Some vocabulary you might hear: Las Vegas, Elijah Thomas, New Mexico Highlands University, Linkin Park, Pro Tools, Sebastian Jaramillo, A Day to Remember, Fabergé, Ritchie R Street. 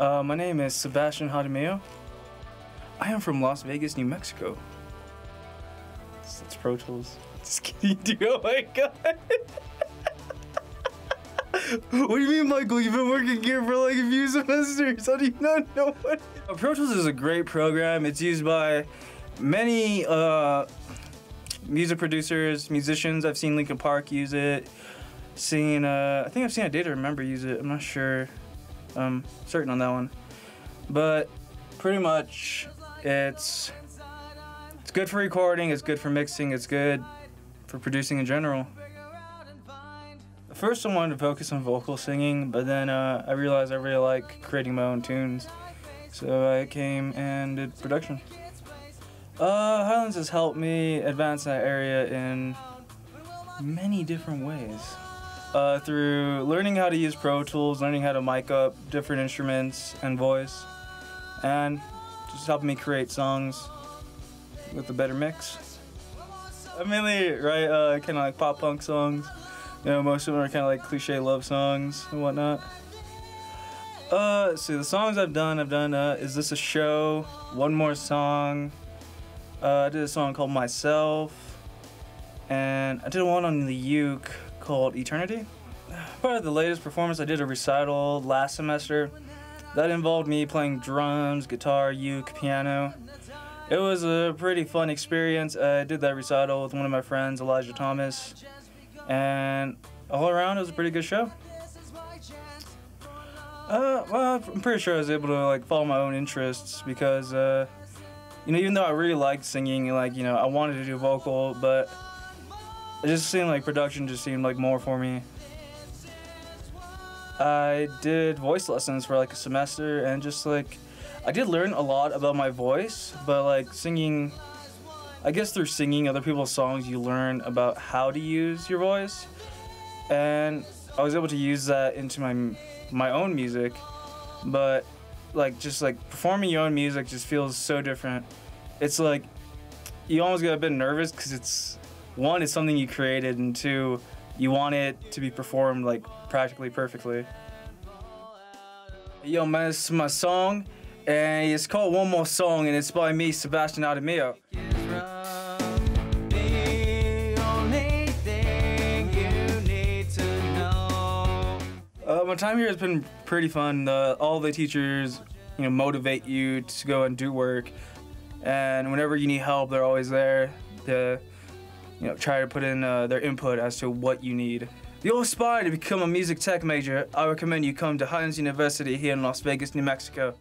My name is Sebastian Jaramillo. I am from Las Vegas, New Mexico. It's Pro Tools. Just kidding, dude. Oh my god. What do you mean, Michael? You've been working here for like a few semesters. How do you not know what? Pro Tools is a great program. It's used by many music producers, musicians. I've seen Linkin Park use it. Seen, I think I've seen A Day to Remember use it. I'm not sure. I'm certain on that one. But pretty much it's good for recording, it's good for mixing, it's good for producing in general. First I wanted to focus on vocal singing, but then I realized I really like creating my own tunes. So I came and did production. Highlands has helped me advance that area in many different ways. Through learning how to use Pro Tools, learning how to mic up different instruments and voice, and just helping me create songs with a better mix. I mainly write kind of like pop punk songs. You know, most of them are kind of like cliche love songs and whatnot. So the songs I've done Is This a Show? One More Song. I did a song called Myself. And I did one on the uke called Eternity. Part of the latest performance, I did a recital last semester. That involved me playing drums, guitar, uke, piano. It was a pretty fun experience. I did that recital with one of my friends, Elijah Thomas. And all around, it was a pretty good show. Well, I'm pretty sure I was able to like follow my own interests because, you know, even though I really liked singing, like, you know, I wanted to do vocal, but it just seemed like production just seemed like more for me. I did voice lessons for like a semester, and just like, I did learn a lot about my voice, but like singing, I guess through singing other people's songs, you learn about how to use your voice. And I was able to use that into my own music, but like just like performing your own music just feels so different. It's like, you almost get a bit nervous because it's, one, it's something you created, and two, you want it to be performed like practically perfectly. Yo man, this is my song, and it's called One More Song, and it's by me, Sebastian Jaramillo. My time here has been pretty fun. All the teachers, you know, motivate you to go and do work, and whenever you need help, they're always there to, you know, try to put in their input as to what you need. If you're aspiring to become a music tech major, I recommend you come to Highlands University here in Las Vegas, New Mexico.